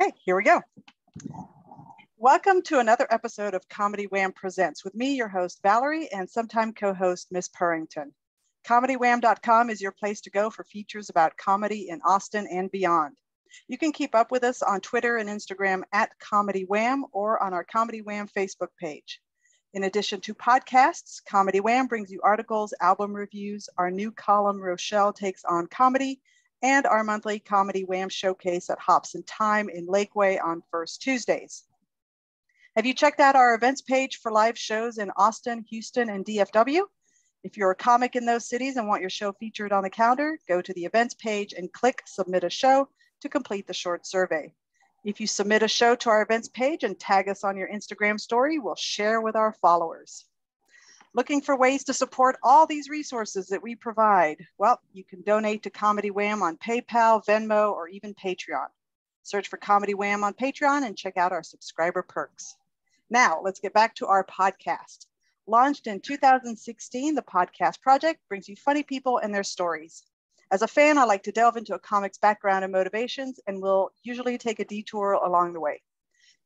Okay, here we go. Welcome to another episode of Comedy Wham Presents with me, your host, Valerie, and sometime co-host, Miss Purrington. ComedyWham.com is your place to go for features about comedy in Austin and beyond. You can keep up with us on Twitter and Instagram at Comedy Wham or on our Comedy Wham Facebook page. In addition to podcasts, Comedy Wham brings you articles, album reviews, our new column, Rochelle Takes on Comedy, and our monthly Comedy Wham Showcase at Hops and Thyme in Lakeway on first Tuesdays. Have you checked out our events page for live shows in Austin, Houston, and DFW? If you're a comic in those cities and want your show featured on the calendar, go to the events page and click Submit a Show to complete the short survey. If you submit a show to our events page and tag us on your Instagram story, we'll share with our followers. Looking for ways to support all these resources that we provide? Well, you can donate to Comedy Wham on PayPal, Venmo, or even Patreon. Search for Comedy Wham on Patreon and check out our subscriber perks. Now, let's get back to our podcast. Launched in 2016, the podcast project brings you funny people and their stories. As a fan, I like to delve into a comic's background and motivations, and will usually take a detour along the way.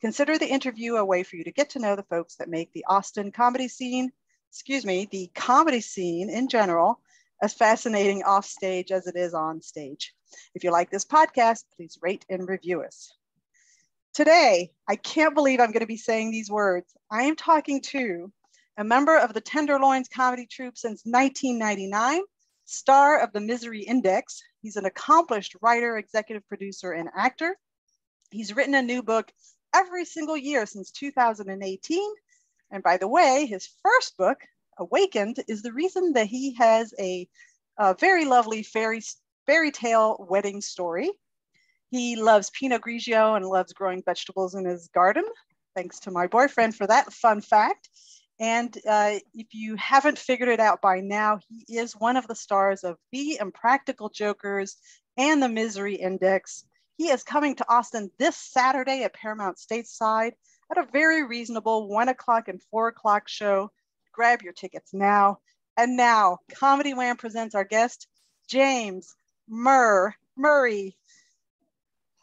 Consider the interview a way for you to get to know the folks that make the Austin comedy scene, the comedy scene in general, as fascinating off stage as it is on stage. If you like this podcast, please rate and review us. Today, I can't believe I'm going to be saying these words. I am talking to a member of the Tenderloins comedy troupe since 1999, star of the Misery Index. He's an accomplished writer, executive producer, and actor. He's written a new book every single year since 2018. And by the way, his first book, Awakened, is the reason that he has a very lovely fairy tale wedding story. He loves Pinot Grigio and loves growing vegetables in his garden. Thanks to my boyfriend for that fun fact. And if you haven't figured it out by now, he is one of the stars of The Impractical Jokers and The Misery Index. He is coming to Austin this Saturday at Paramount Stateside at a very reasonable 1 o'clock and 4 o'clock show. Grab your tickets now. And now, Comedy Wham presents our guest, James Murray.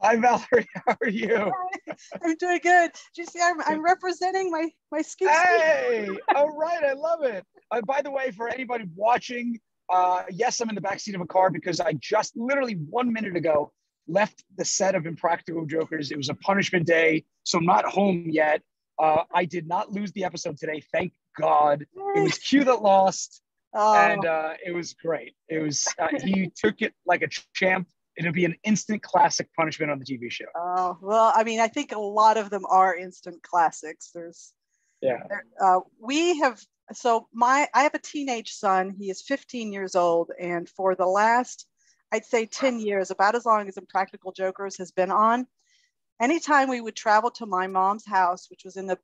Hi, Valerie. How are you? Hi. I'm doing good. Do you see, I'm representing my scoop. Hey, all right. I love it. By the way, for anybody watching, yes, I'm in the backseat of a car because I just literally 1 minute ago left the set of Impractical Jokers. It was a punishment day, so I'm not home yet. I did not lose the episode today. Thank God. It was Q that lost, and it was great. It was he took it like a champ. It'll be an instant classic punishment on the TV show. Oh, well, I mean, I think a lot of them are instant classics. I have a teenage son. He is 15 years old. And for the last, I'd say 10 years, about as long as Impractical Jokers has been on, anytime we would travel to my mom's house, which was in the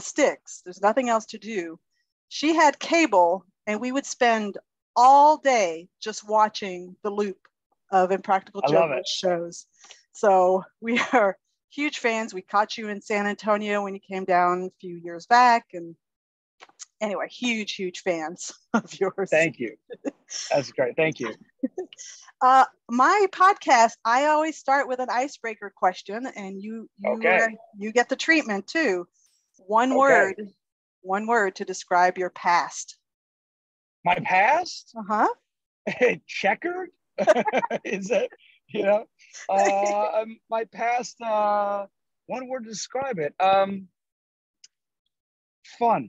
sticks, there's nothing else to do. She had cable and we would spend all day just watching the loop of Impractical Jokers shows. So we are huge fans. We caught you in San Antonio when you came down a few years back. And anyway, huge fans of yours. Thank you. That's great. Thank you. My podcast, I always start with an icebreaker question, and you get the treatment too. One word to describe your past. My past? Uh-huh. Checkered? Is that, my past, one word to describe it, fun.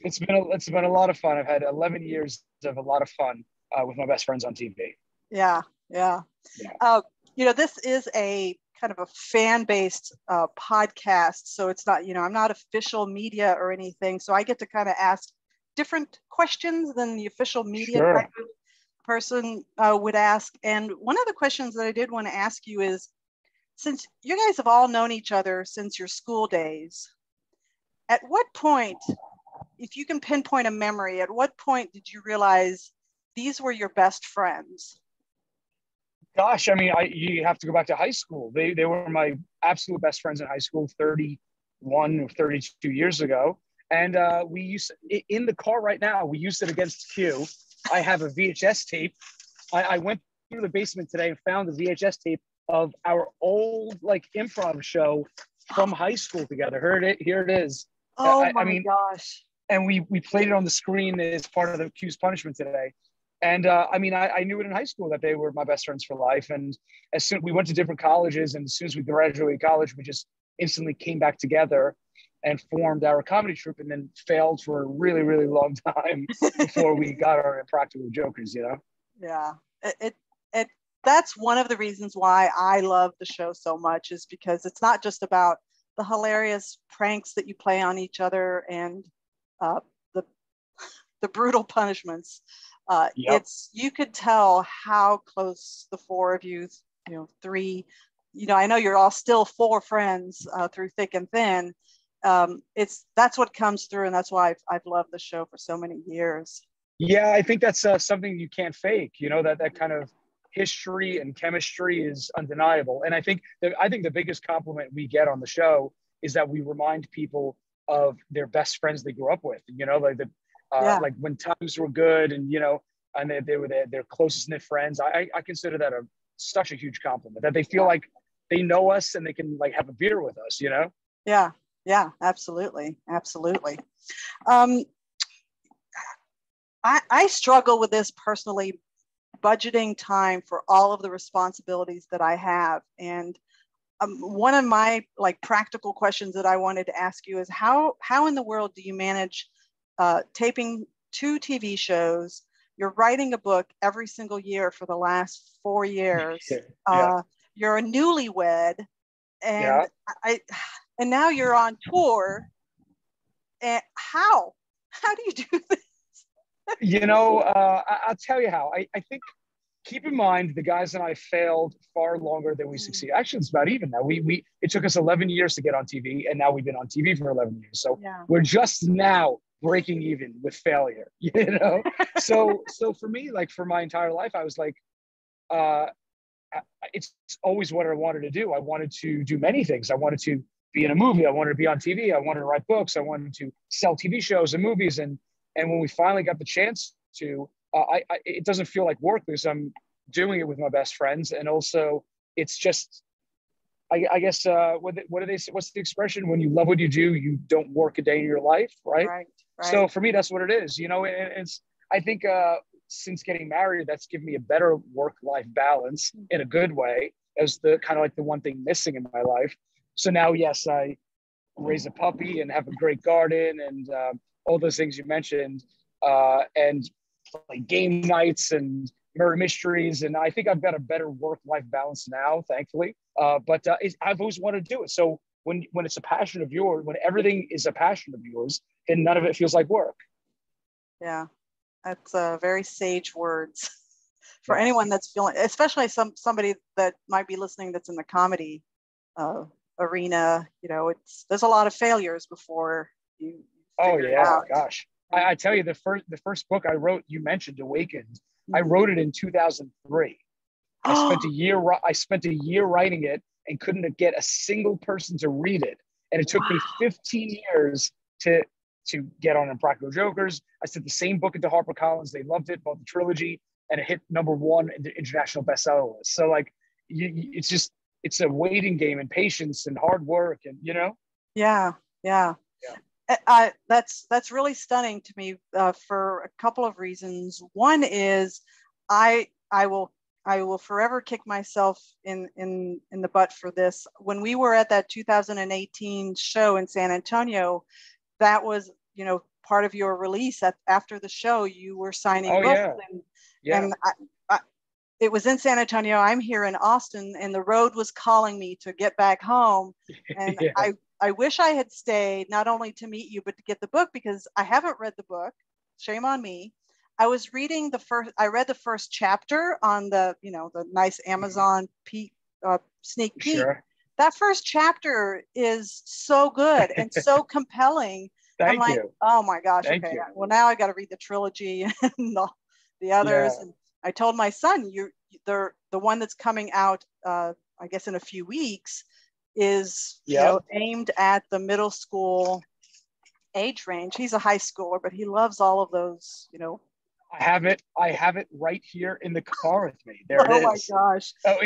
It's been a lot of fun. I've had 11 years of a lot of fun with my best friends on TV. This is a kind of a fan-based podcast, so it's not, I'm not official media or anything, so I get to kind of ask different questions than the official media person would ask. And one of the questions that I did want to ask you is, since you guys have all known each other since your school days, at what point, if you can pinpoint a memory, at what point did you realize these were your best friends? Gosh, I mean, you have to go back to high school. They were my absolute best friends in high school 31 or 32 years ago. And we used to, in the car right now, we used it against Q. I have a VHS tape. I went through the basement today and found the VHS tape of our old like improv show from high school together. Here it is. Oh my gosh. And we played it on the screen as part of the Q's Punishment today. And I mean, I knew it in high school that they were my best friends for life. And as soon we went to different colleges, and as soon as we graduated college, we just instantly came back together and formed our comedy troupe, and then failed for a really, really long time before we got our Impractical Jokers, you know? Yeah, that's one of the reasons why I love the show so much, is because it's not just about the hilarious pranks that you play on each other and the brutal punishments. Yep. It's, you could tell how close the four of you, you know, three, you know, I know you're all still four friends through thick and thin. That's what comes through, and that's why I've loved the show for so many years. Yeah, I think that's something you can't fake, you know, that kind of history and chemistry is undeniable. And I think the biggest compliment we get on the show is that we remind people of their best friends they grew up with, you know, like like when times were good, and, you know, and they were their closest knit friends. I consider that such a huge compliment, that they feel like they know us and they can like have a beer with us, you know? Yeah. Yeah, absolutely. Absolutely. I struggle with this personally, budgeting time for all of the responsibilities that I have. And one of my like practical questions that I wanted to ask you is how in the world do you manage taping two TV shows? You're writing a book every single year for the last 4 years. Yeah. You're a newlywed, and and now you're on tour. And how do you do this? You know, I'll tell you how. I think, keep in mind, the guys and I failed far longer than we succeeded. Actually, it's about even now. It took us 11 years to get on TV, and now we've been on TV for 11 years. So we're just now breaking even with failure, you know? So for me, like for my entire life, I was like, it's always what I wanted to do. I wanted to do many things. I wanted to be in a movie. I wanted to be on TV. I wanted to write books. I wanted to sell TV shows and movies. And when we finally got the chance to, it doesn't feel like work because I'm doing it with my best friends. And also it's just, I guess, what's the expression? When you love what you do, you don't work a day in your life, right? Right. So for me, that's what it is, you know, and it's, I think since getting married, that's given me a better work-life balance in a good way, as the kind of like the one thing missing in my life. So now, yes, I raise a puppy and have a great garden and, all those things you mentioned, and like game nights and murder mysteries. And I think I've got a better work-life balance now, thankfully. But I've always wanted to do it. So when it's a passion of yours, when everything is a passion of yours, then none of it feels like work. Yeah, that's very sage words for anyone that's feeling, especially somebody that might be listening that's in the comedy arena. You know, there's a lot of failures before you. Oh yeah, gosh! I tell you, the first book I wrote, you mentioned Awakened. I wrote it in 2003. I spent a year writing it and couldn't get a single person to read it, and it took me 15 years to get on Impractical Jokers. I sent the same book into HarperCollins. They loved it, bought the trilogy, and it hit #1 in the international bestseller list. So like, it's just a waiting game and patience and hard work, and you know. Yeah. That's really stunning to me for a couple of reasons. One is I will forever kick myself in the butt for this. When we were at that 2018 show in San Antonio, that was, you know, part of your release. After the show, you were signing books. Yeah. And it was in San Antonio. I'm here in Austin, and the road was calling me to get back home. And I wish I had stayed, not only to meet you, but to get the book, because I haven't read the book. Shame on me. I was reading I read the first chapter on the nice Amazon sneak peek. Sure. That first chapter is so good and so compelling. Thank you. Oh my gosh. Okay. Well, now I got to read the trilogy and the others. Yeah. And I told my son, the one that's coming out, I guess in a few weeks, is aimed at the middle school age range. He's a high schooler, but he loves all of those, you know, I have it right here in the car with me. There it is. Oh my gosh. Oh,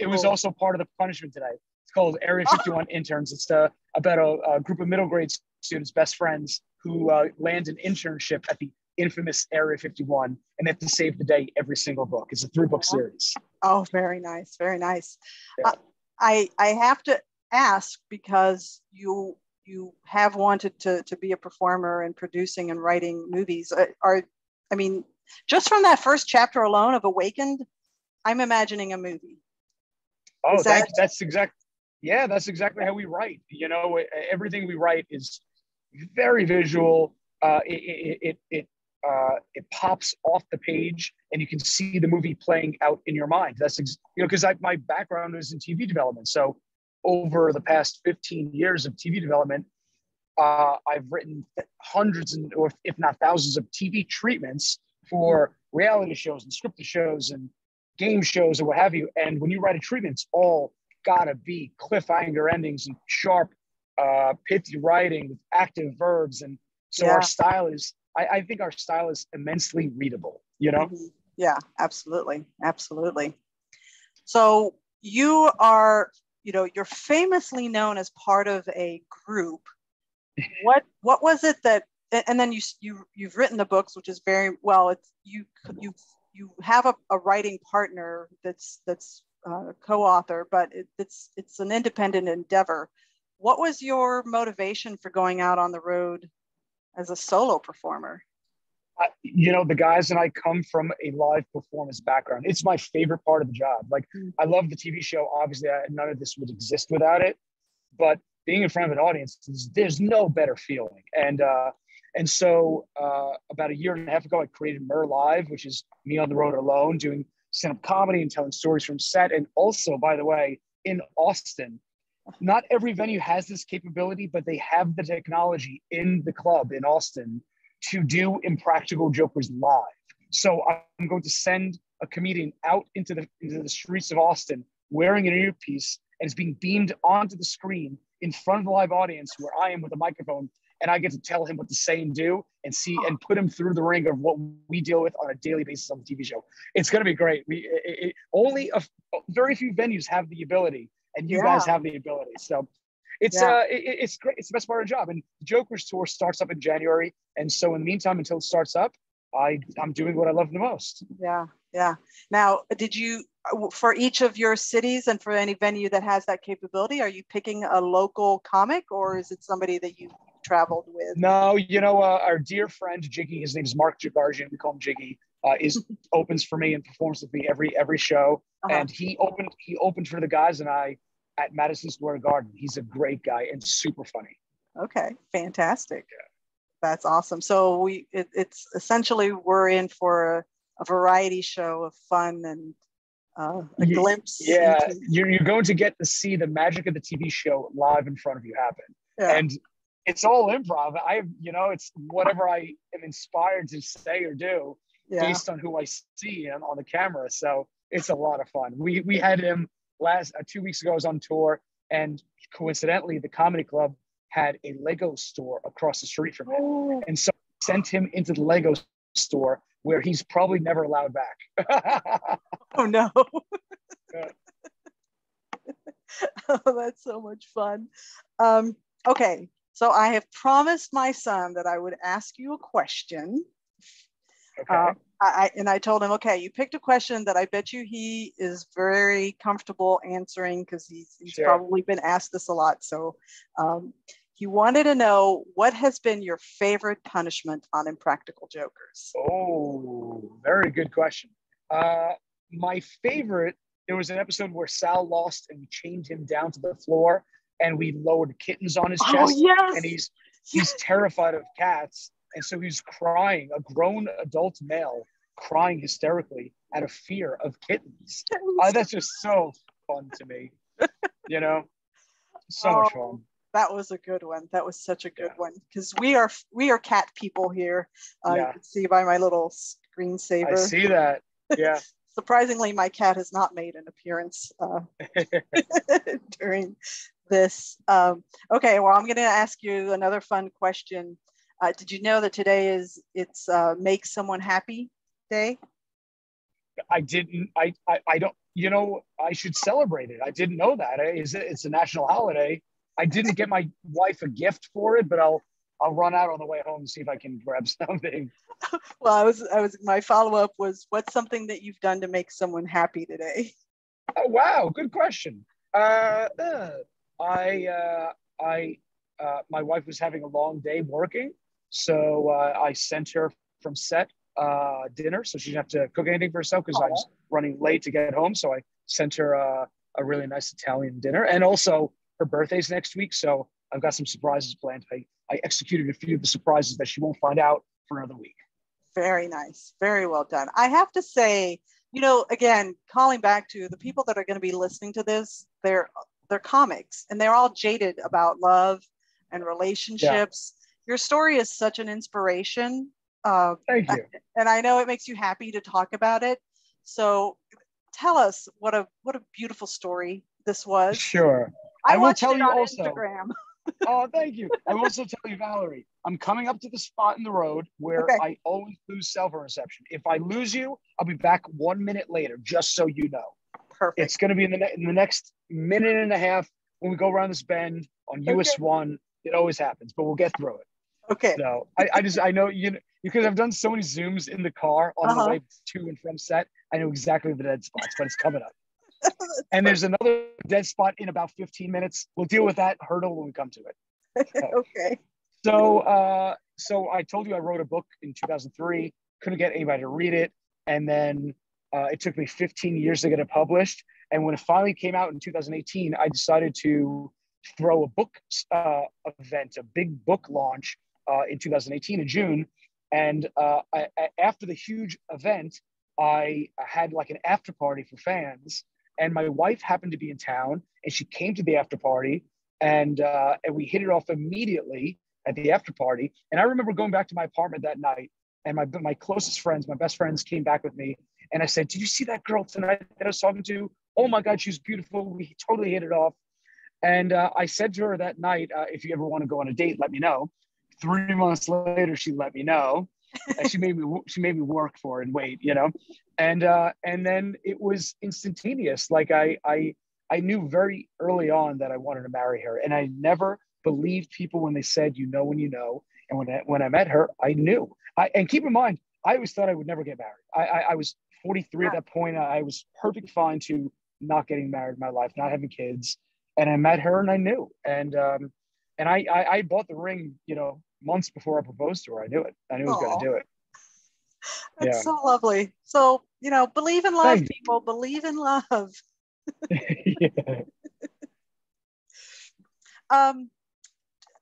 it was also part of the punishment today. It's called Area 51 Interns. It's about a group of middle grade students, best friends, who land an internship at the infamous Area 51, and they have to save the day every single book. It's a 3-book series. Oh, very nice, very nice. Yeah. I have to ask, because you have wanted to be a performer and producing and writing movies. Just from that first chapter alone of Awakened, I'm imagining a movie. Oh, that's exactly how we write. You know, everything we write is very visual. It pops off the page, and you can see the movie playing out in your mind. Because my background is in TV development. So over the past 15 years of TV development, I've written hundreds or if not thousands of TV treatments for reality shows and scripted shows and game shows and what have you. And when you write a treatment, it's all gotta be cliffhanger endings and sharp, pithy writing with active verbs. And so our style is, I think our style is immensely readable, you know? Mm-hmm. Yeah, absolutely. Absolutely. So you are, you're famously known as part of a group. What was it that, and then you've written the books, which is very well. It's you have a writing partner that's a co-author, but it's an independent endeavor. What was your motivation for going out on the road as a solo performer? The guys and I come from a live performance background. It's my favorite part of the job. Like, I love the TV show. Obviously, none of this would exist without it, but being in front of an audience, there's no better feeling. And so about a year and a half ago, I created Murr Live, which is me on the road alone doing stand-up comedy and telling stories from set. And also, by the way, in Austin, not every venue has this capability, but they have the technology in the club in Austin to do Impractical Jokers live. So I'm going to send a comedian out into the streets of Austin wearing an earpiece, and it's being beamed onto the screen in front of the live audience where I am with a microphone, and I get to tell him what to say and do and see and put him through the ring of what we deal with on a daily basis on the TV show. It's going to be great. Very few venues have the ability, and you guys have the ability. So it's great. It's the best part of the job. And the Joker's tour starts up in January. And so in the meantime, until it starts up, I'm doing what I love the most. Yeah. Yeah. Now, did you, for each of your cities and for any venue that has that capability, are you picking a local comic, or is it somebody that you traveled with? No, our dear friend Jiggy, his name is Mark Jigarjian, we call him Jiggy, opens for me and performs with me every show. Uh-huh. And he opened for the guys and I at Madison Square Garden. He's a great guy and super funny. Okay, fantastic. Yeah. That's awesome. So it's essentially we're in for a variety show of fun and a glimpse. Yeah, you're going to get to see the magic of the TV show live in front of you happen. Yeah. And it's all improv. It's whatever I am inspired to say or do based on who I see and on the camera. So it's a lot of fun. We had him 2 weeks ago. I was on tour, and coincidentally, the comedy club had a Lego store across the street from him. Oh. And so I sent him into the Lego store where he's probably never allowed back. Oh no. Yeah. Oh, that's so much fun. Okay, so I have promised my son that I would ask you a question. Okay. I told him, okay, you picked a question that I bet you he is very comfortable answering, because he's probably been asked this a lot. So he wanted to know, what has been your favorite punishment on Impractical Jokers? Oh, very good question. My favorite, there was an episode where Sal lost and we chained him down to the floor and we lowered kittens on his chest. Yes. And he's terrified of cats. And so he's crying, a grown adult male crying hysterically out of fear of kittens. That's just so fun to me, so much fun. That was a good one. That was such a good one, because we are cat people here. You can see by my little screensaver. I see that, yeah. Surprisingly, my cat has not made an appearance during this. Okay, well, I'm going to ask you another fun question. Did you know that today is Make Someone Happy Day? I didn't. I don't. You know, I should celebrate it. I didn't know that. It's a national holiday. I didn't get my wife a gift for it, but I'll run out on the way home and see if I can grab something. Well, I was. My follow up was, what's something that you've done to make someone happy today? Oh wow, good question. My wife was having a long day working, so I sent her from set dinner, so she didn't have to cook anything for herself because I was running late to get home. So I sent her a really nice Italian dinner, and also her birthday's next week, so I've got some surprises planned. I executed a few of the surprises that she won't find out for another week. Very nice, very well done. I have to say, you know, again, calling back to the people that are going to be listening to this, they're comics, and they're all jaded about love and relationships. Yeah. Your story is such an inspiration. Thank you. And I know it makes you happy to talk about it. So tell us what a beautiful story this was. Sure. I will tell you also. Instagram. Oh, thank you. I will also tell you, Valerie, I'm coming up to the spot in the road where I always lose cell phone reception. If I lose you, I'll be back 1 minute later, just so you know. Perfect. It's going to be in the next minute and a half when we go around this bend on US 1. It always happens, but we'll get through it. Okay. So I know, you know, because I've done so many Zooms in the car on the way to and from set. I know exactly the dead spots, but it's coming up. And there's another dead spot in about 15 minutes. We'll deal with that hurdle when we come to it. So, okay. So I told you I wrote a book in 2003. Couldn't get anybody to read it. And then it took me 15 years to get it published. And when it finally came out in 2018, I decided to throw a book event, a big book launch in 2018 in June. And after the huge event, I had like an after party for fans. And my wife happened to be in town, and she came to the after party, and we hit it off immediately at the after party. And I remember going back to my apartment that night, and my closest friends, my best friends, came back with me, and I said, "Did you see that girl tonight that I was talking to? Oh my God, she's beautiful. We totally hit it off." And I said to her that night, "If you ever want to go on a date, let me know." 3 months later, she let me know. And she made me work for it and wait, you know, and then it was instantaneous. Like I knew very early on that I wanted to marry her, and I never believed people when they said, you know, when you know. And when I met her, I knew. And keep in mind, I always thought I would never get married. I was 43 at that point. I was perfect fine to not getting married in my life, not having kids. And I met her, and I knew. And I bought the ring, you know, months before I proposed to her. I knew it. I knew I was going to do it. That's so lovely. So, you know, believe in love, people. Believe in love. Okay,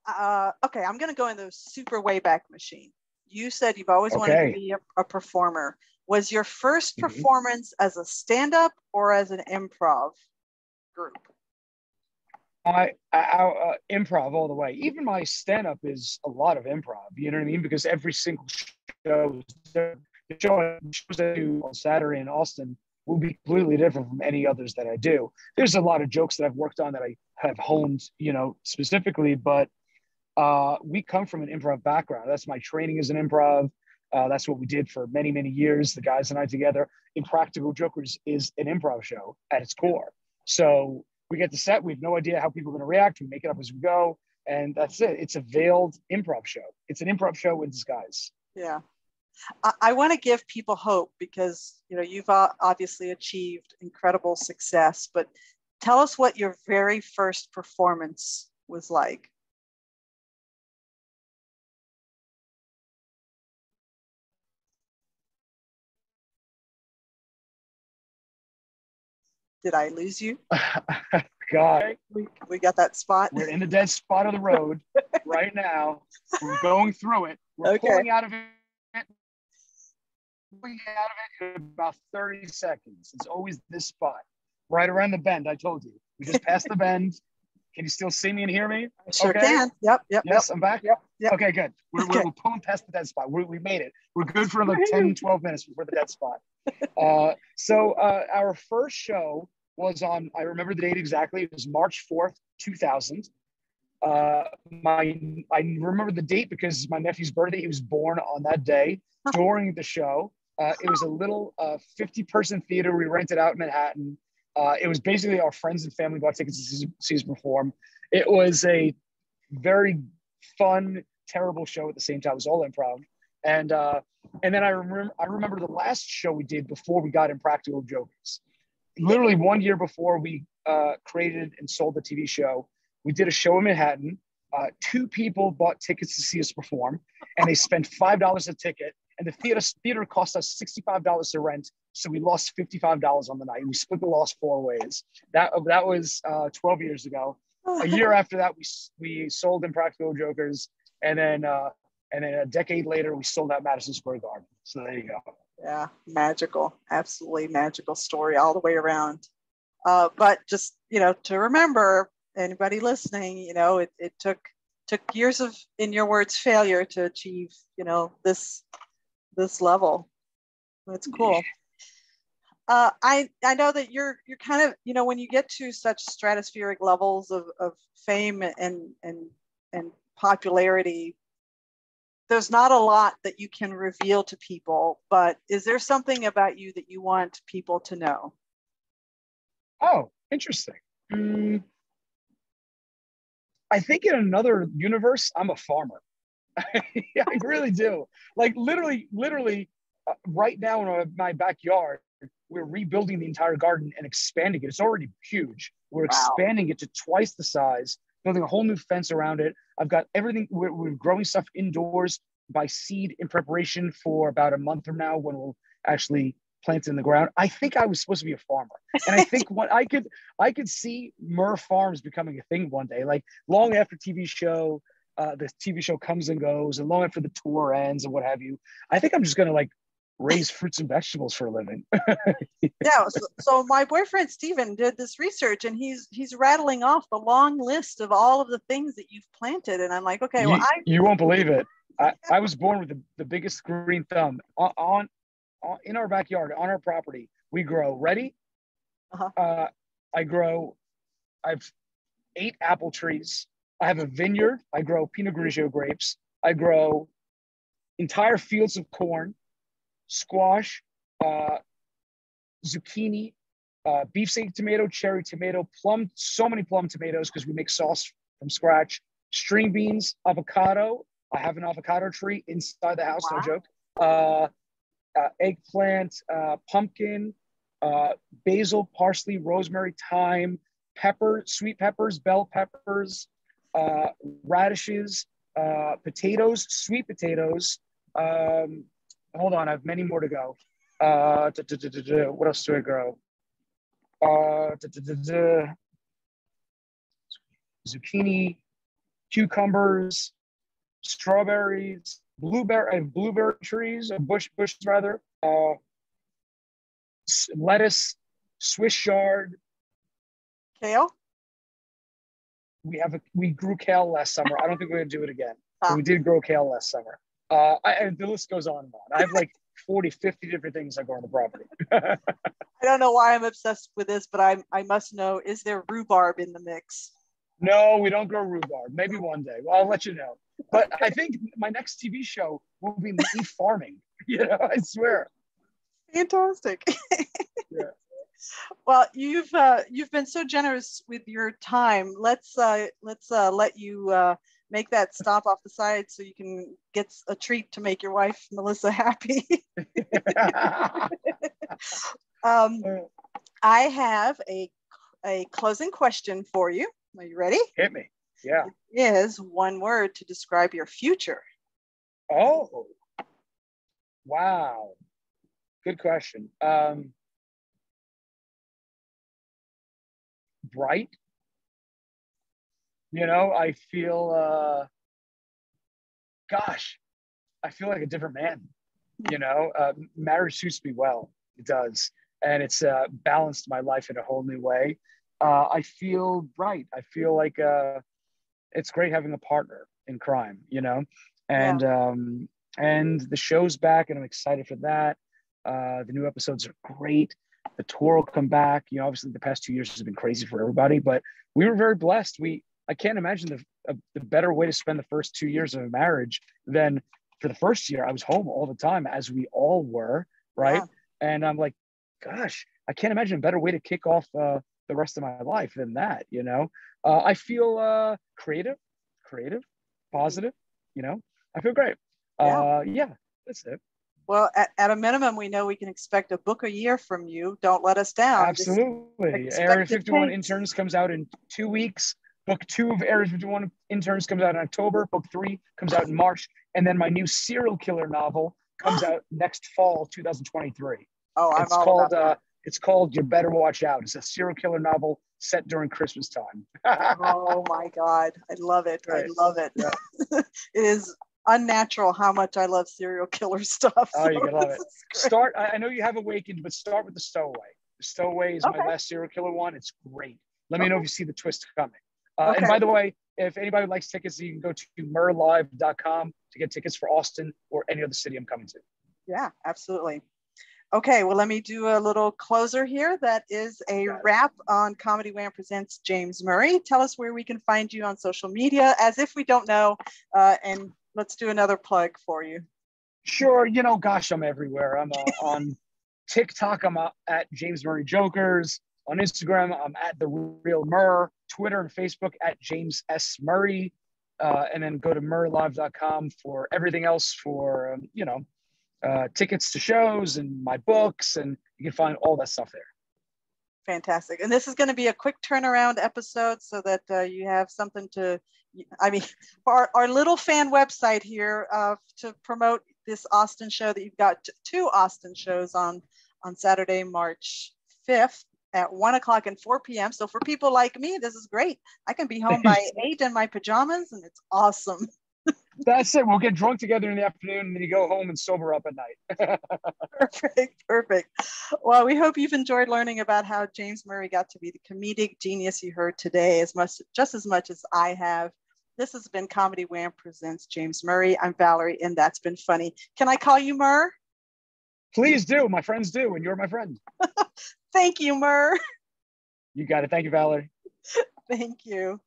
I'm going to go in the super Wayback Machine. You said you've always wanted to be a performer. Was your first performance as a stand-up or as an improv group? Improv all the way. Even my stand-up is a lot of improv, you know what I mean? Because every single show, the shows I do on Saturday in Austin will be completely different from any others that I do. There's a lot of jokes that I've worked on that I have honed, you know, specifically, but we come from an improv background. That's my training as an improv. That's what we did for many, many years, the guys and I together. Impractical Jokers is an improv show at its core. So we get to set, we have no idea how people are going to react, we make it up as we go, and that's it. It's a veiled improv show. It's an improv show in disguise. Yeah. I want to give people hope because, you know, you've obviously achieved incredible success, but tell us what your very first performance was like. Did I lose you? God. We got that spot. We're in the dead spot of the road right now. We're going through it. We're pulling out of it. Pulling out of it in about 30 seconds. It's always this spot. Right around the bend, I told you. We just passed the bend. Can you still see me and hear me? I sure can. Yep. Yes, I'm back? Yep. Okay, good. We're pulling past the dead spot. We made it. We're good for like 10, 12 minutes before the dead spot. So our first show was on, I remember the date exactly, it was March 4th, 2000. I remember the date because my nephew's birthday, he was born on that day during the show. It was a little 50-person theater we rented out in Manhattan. It was basically our friends and family bought tickets to see us perform. It was a very fun, terrible show at the same time. It was all improv. And then I remember the last show we did before we got Impractical Jokers. Literally one year before we created and sold the TV show, we did a show in Manhattan. Two people bought tickets to see us perform, and they spent $5 a ticket. And the theater cost us $65 to rent, so we lost $55 on the night. We split the loss four ways. That was 12 years ago. A year after that, we sold Impractical Jokers, and then a decade later, we sold out Madison Square Garden. So there you go. Yeah, magical, absolutely magical story all the way around. But just to remember, anybody listening, it took years of, in your words, failure to achieve this level. That's cool. I know that you're kind of, when you get to such stratospheric levels of fame and popularity, there's not a lot that you can reveal to people, but is there something about you that you want people to know? Oh, interesting. I think in another universe, I'm a farmer. Yeah, I really do. Like literally right now in my backyard, we're rebuilding the entire garden and expanding it. It's already huge. We're expanding it to twice the size, building a whole new fence around it. I've got everything. We're growing stuff indoors by seed in preparation for about a month from now when we'll actually plant in the ground. I think I was supposed to be a farmer. And I think what I could see Murr Farms becoming a thing one day, like long after TV show, the TV show comes and goes, and long after the tour ends and what have you. I think I'm just going to raise fruits and vegetables for a living. Yeah. So my boyfriend, Steven, did this research, and he's rattling off the long list of all of the things that you've planted. And I'm like, okay, you won't believe it. I was born with the biggest green thumb in our backyard, on our property. We grow, ready? Uh-huh. I've 8 apple trees. I have a vineyard. I grow Pinot Grigio grapes. I grow entire fields of corn, squash, zucchini, beefsteak tomato, cherry tomato, plum, so many plum tomatoes because we make sauce from scratch, string beans, avocado. I have an avocado tree inside the house, wow. No joke. Eggplant, pumpkin, basil, parsley, rosemary, thyme, pepper, sweet peppers, bell peppers, radishes, potatoes, sweet potatoes. Hold on, I have many more to go. What else do I grow? Zucchini, cucumbers, strawberries, blueberry. I have blueberry trees, bushes rather. Lettuce, Swiss chard, kale. We grew kale last summer. I don't think we're gonna do it again. But we did grow kale last summer. The list goes on and on. I have 50 different things I grow on the property. I don't know why I'm obsessed with this, but I must know: is there rhubarb in the mix? No, we don't grow rhubarb. Maybe one day. Well, I'll let you know. But I think my next TV show will be me farming. I swear. Fantastic. Yeah. Well, you've been so generous with your time. Let's let you make that stop off the side so you can get a treat to make your wife Melissa happy. I have a closing question for you. Are you ready? Hit me. Yeah. It is one word to describe your future. Oh, wow. Good question. Bright. I feel I feel like a different man. Marriage suits me well. It does, and it's balanced my life in a whole new way. I feel bright. I feel like it's great having a partner in crime, and yeah. And the show's back, and I'm excited for that. The new episodes are great. The tour will come back. Obviously the past 2 years has been crazy for everybody, but we were very blessed. We I can't imagine the better way to spend the first 2 years of a marriage than for the first year I was home all the time, as we all were, right? Yeah. And I'm like, gosh, I can't imagine a better way to kick off the rest of my life than that, you know? I feel creative, positive, you know? I feel great. Yeah, yeah, that's it. Well, at a minimum, we know we can expect a book a year from you. Don't let us down. Absolutely. Area 51 Interns comes out in 2 weeks. Book 2 of Area 51 Interns comes out in October. Book 3 comes out in March. And then my new serial killer novel comes out next fall, 2023. Oh, I'm all about that. It's called You Better Watch Out. It's a serial killer novel set during Christmas time. Oh, my God. I love it. Right. I love it. Yeah. It is unnatural how much I love serial killer stuff. Oh, so you can love it. Start, I know you have Awakened, but start with The Stowaway. The Stowaway is my last serial killer one. It's great. Let me know if you see the twist coming. And by the way, if anybody likes tickets, you can go to murrlive.com to get tickets for Austin or any other city I'm coming to. Yeah, absolutely. Okay, well, let me do a little closer here. That is a wrap on Comedy Wham! Presents James Murray. Tell us where we can find you on social media, as if we don't know, and let's do another plug for you. Sure. You know, gosh, I'm everywhere. I'm on TikTok. I'm at James Murray Jokers. On Instagram, I'm at The Real Murr. Twitter and Facebook at James S. Murray. And then go to murrlive.com for everything else, for, you know, tickets to shows and my books. And you can find all that stuff there. Fantastic. And this is going to be a quick turnaround episode so that you have something to, I mean, our little fan website here to promote this Austin show that you've got 2 Austin shows on Saturday, March 5th at 1 o'clock and 4 p.m. So for people like me, this is great. I can be home by 8 in my pajamas and it's awesome. That's it. We'll get drunk together in the afternoon and then you go home and sober up at night. Perfect. Well, we hope you've enjoyed learning about how James Murray got to be the comedic genius you heard today just as much as I have. This has been Comedy Wham! Presents James Murray. I'm Valerie, and that's been funny. Can I call you Murr? Please do. My friends do, and you're my friend. Thank you, Murr. You got it. Thank you, Valerie. Thank you.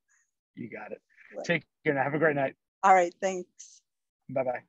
You got it. Take care now. Have a great night. All right, thanks. Bye-bye.